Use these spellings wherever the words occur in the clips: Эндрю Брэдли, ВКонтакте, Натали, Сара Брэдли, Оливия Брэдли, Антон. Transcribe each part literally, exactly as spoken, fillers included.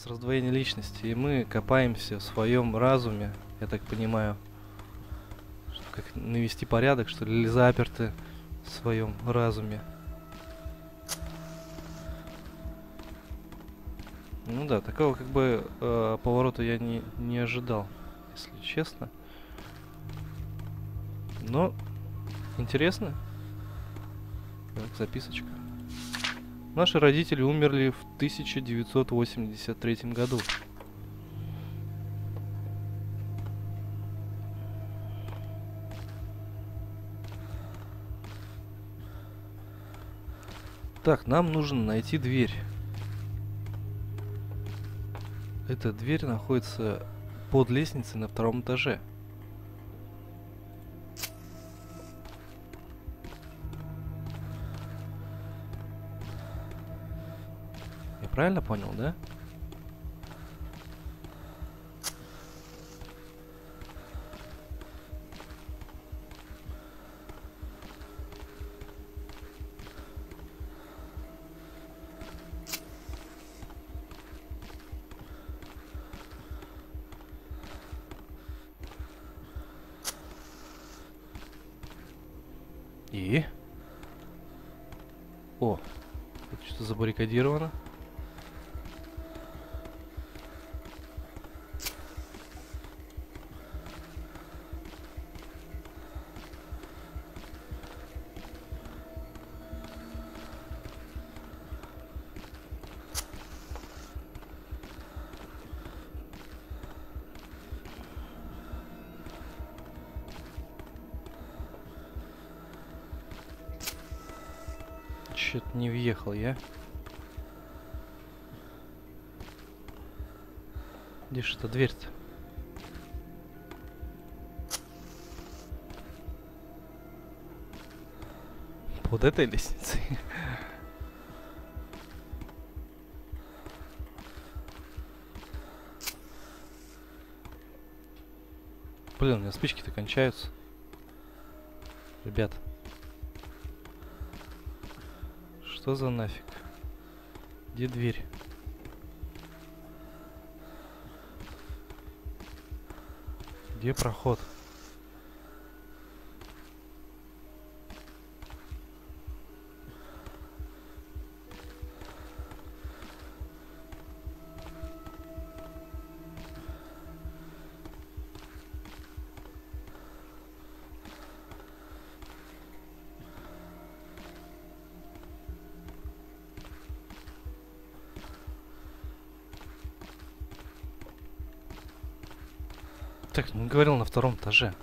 нас раздвоение личности, и мы копаемся в своем разуме, я так понимаю, чтобы как навести порядок, что ли, или заперты в своем разуме. Ну да, такого как бы э, поворота я не, не ожидал, если честно. Но интересно. Так, записочка. Наши родители умерли в тысяча девятьсот восемьдесят третьем году. Так, нам нужно найти дверь. Эта дверь находится под лестницей на втором этаже. Я правильно понял, да? И? О, тут что-то забаррикадировано. Чё-то не въехал я. Где же эта дверь-то? Под этой лестницей. Блин, у меня спички-то кончаются. Ребят. Что за нафиг? Где дверь? Где проход? Так, не говорил, на втором этаже.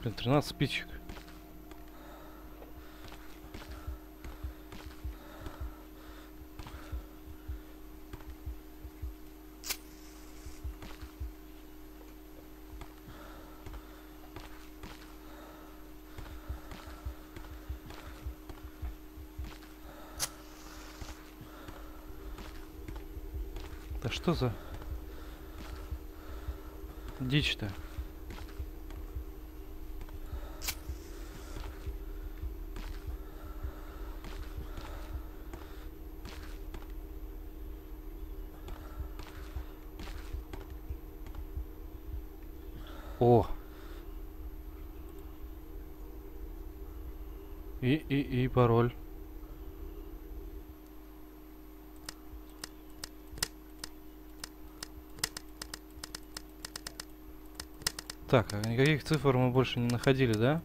Блин, тринадцать спичек. Да что за дичь-то? О! И, и, и пароль. Так, а никаких цифр мы больше не находили, да?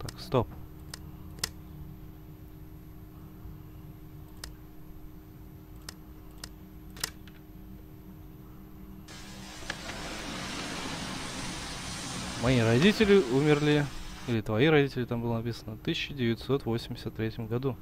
Так, стоп. Мои родители умерли, или твои родители, там было написано, в тысяча девятьсот восемьдесят третьем году.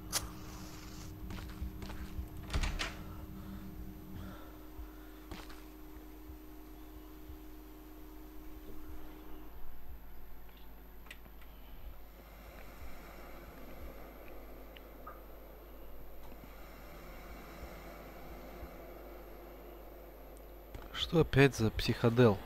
Что опять за психодел?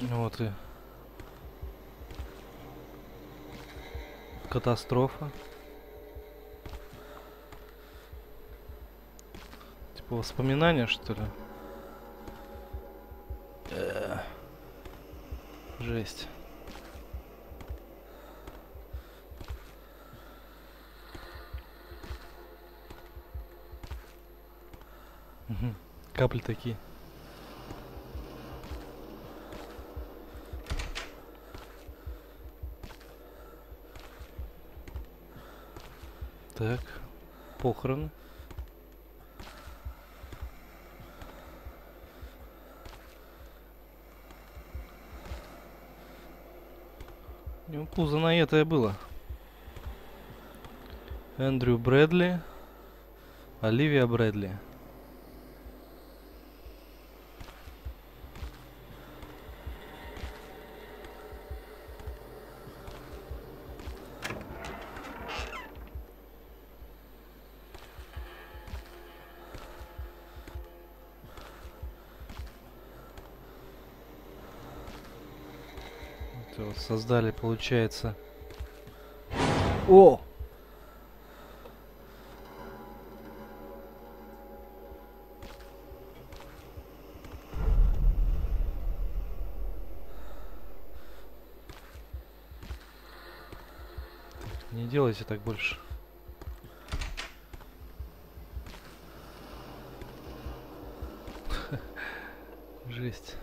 Вот и катастрофа. Типа воспоминания, что ли? Э-э-э. Жесть. Угу. Капли такие. Так, похороны. Ну, пузо на это и было. Эндрю Брэдли, Оливия Брэдли. Создали, получается. О! Так, не делайте так больше. Жесть.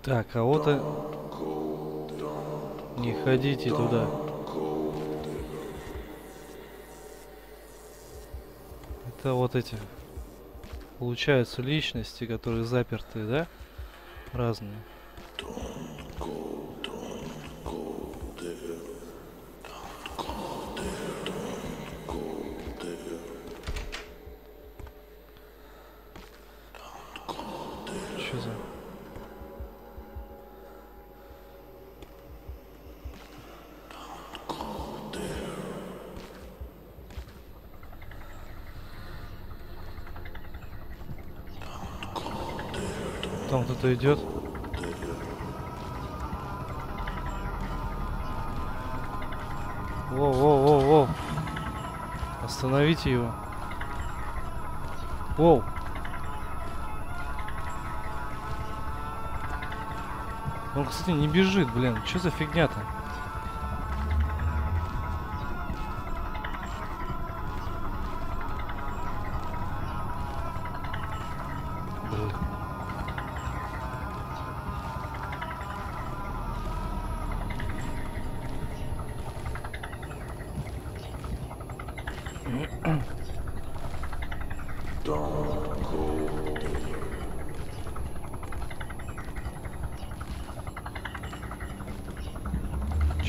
Так, а вот и... Не ходите туда. Это вот эти... Получаются личности, которые заперты, да? Разные. Что за... Там кто-то идет. Воу-воу-воу-воу. Остановите его. Воу. Он, кстати, не бежит, блин. Что за фигня-то?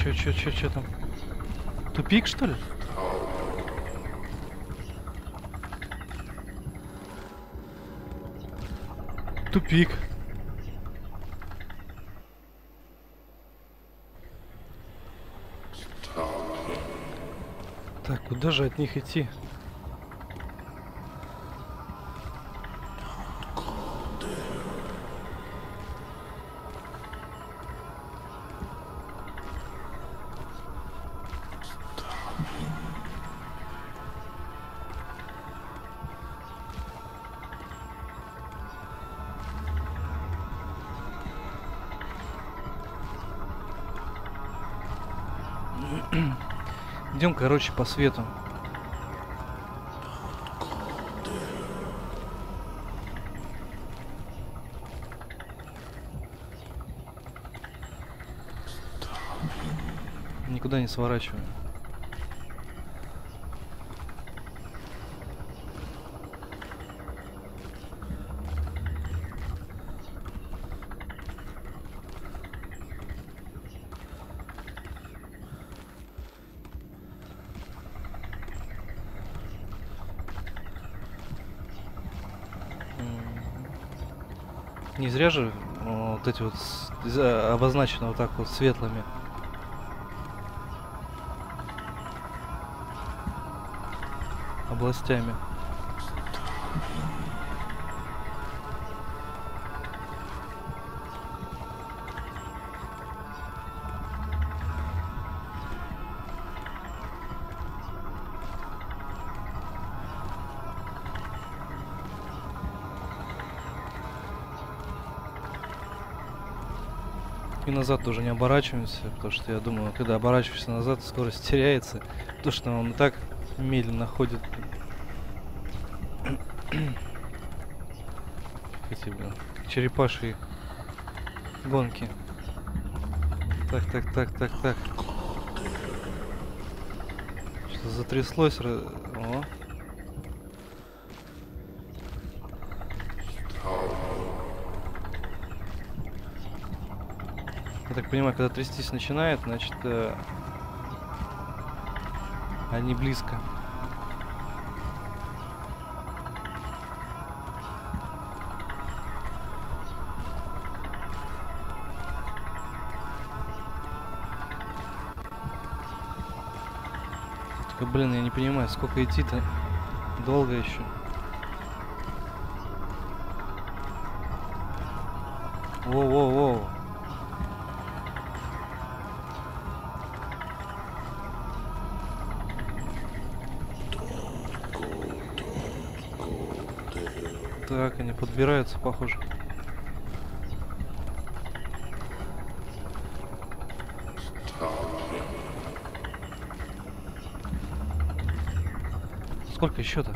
Че, че, че, че там? Тупик, что ли? Тупик. Так, куда же от них идти? Идем, короче, по свету. никуда не сворачиваю. Не зря же вот эти вот обозначены вот так вот светлыми. Областями. И назад тоже не оборачиваемся, потому что я думаю, когда оборачиваешься назад, скорость теряется. То, что он и так медленно ходит. Эти, блин, черепашьи гонки. Так, так, так, так, так. Что затряслось. О. Я так понимаю, когда трястись начинает, значит, э, они близко. Только, блин, я не понимаю, сколько идти-то? Долго еще. Воу-воу-воу. Так, они подбираются, похоже. Сколько еще-то?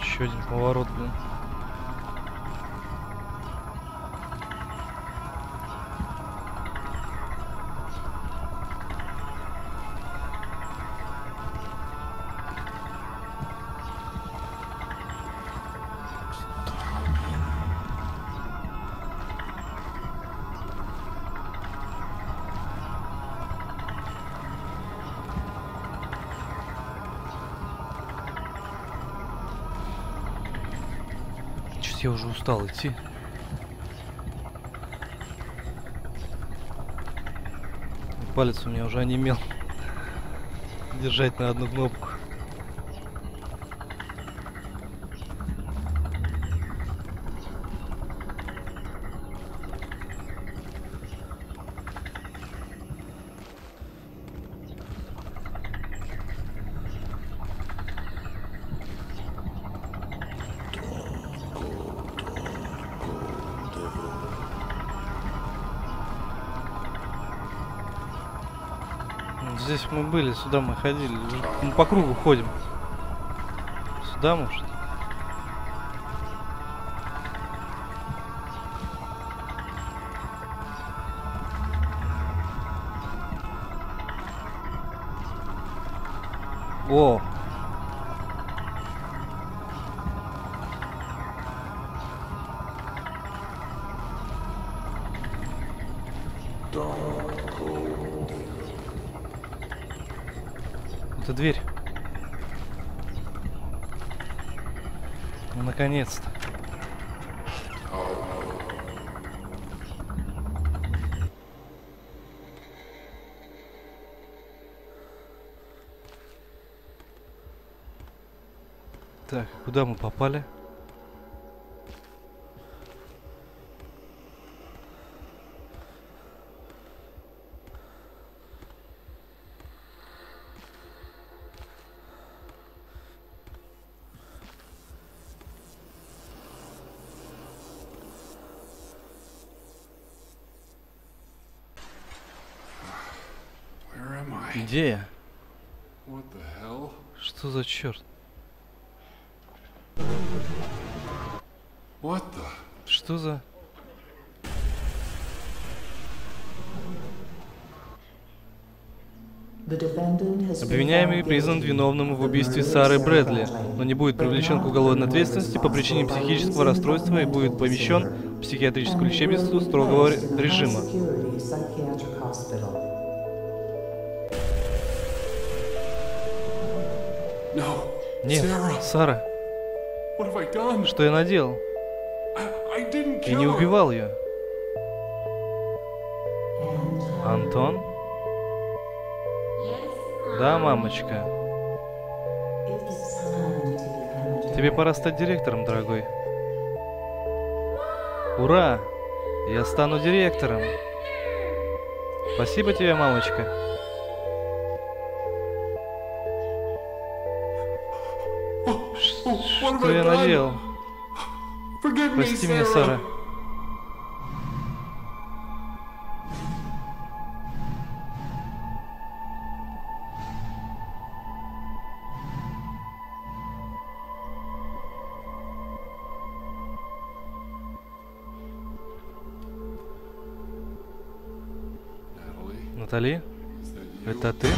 Еще один поворот, блин. Я уже устал идти. Палец у меня уже онемел. Держать на одну кнопку. Здесь мы были, сюда мы ходили. Мы по кругу ходим. Сюда, может? О! Дверь. Ну, наконец-то. Так, куда мы попали? Где я? Что за черт? Что за... Обвиняемый признан виновным в убийстве Сары Брэдли, но не будет привлечен к уголовной ответственности по причине психического расстройства и будет помещен в психиатрическую лечебницу строгого режима. Нет, Сара, что я наделал? Я не убивал ее. Антон? Да, мамочка. Тебе пора стать директором, дорогой. Ура! Я стану директором. Спасибо тебе, мамочка. Что я наделал? Прости меня, Сара. Натали, это ты?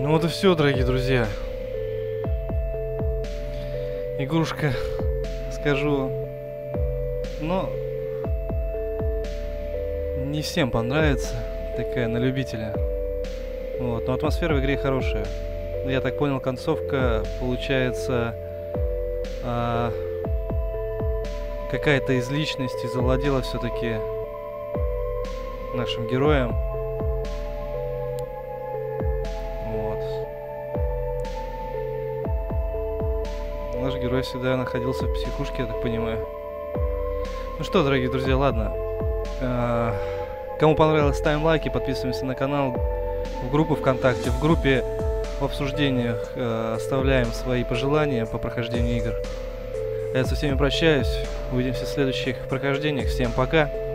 Ну вот и все, дорогие друзья. Игрушка, скажу, но не всем понравится, такая на любителя. Вот, но атмосфера в игре хорошая. Я так понял, концовка получается а, какая-то из личности завладела все-таки нашим героем. Герой всегда находился в психушке, я так понимаю. Ну что, дорогие друзья, ладно. Э-э- кому понравилось, ставим лайки, подписываемся на канал, в группу ВКонтакте. В группе в обсуждениях э- оставляем свои пожелания по прохождению игр. Я со всеми прощаюсь. Увидимся в следующих прохождениях. Всем пока.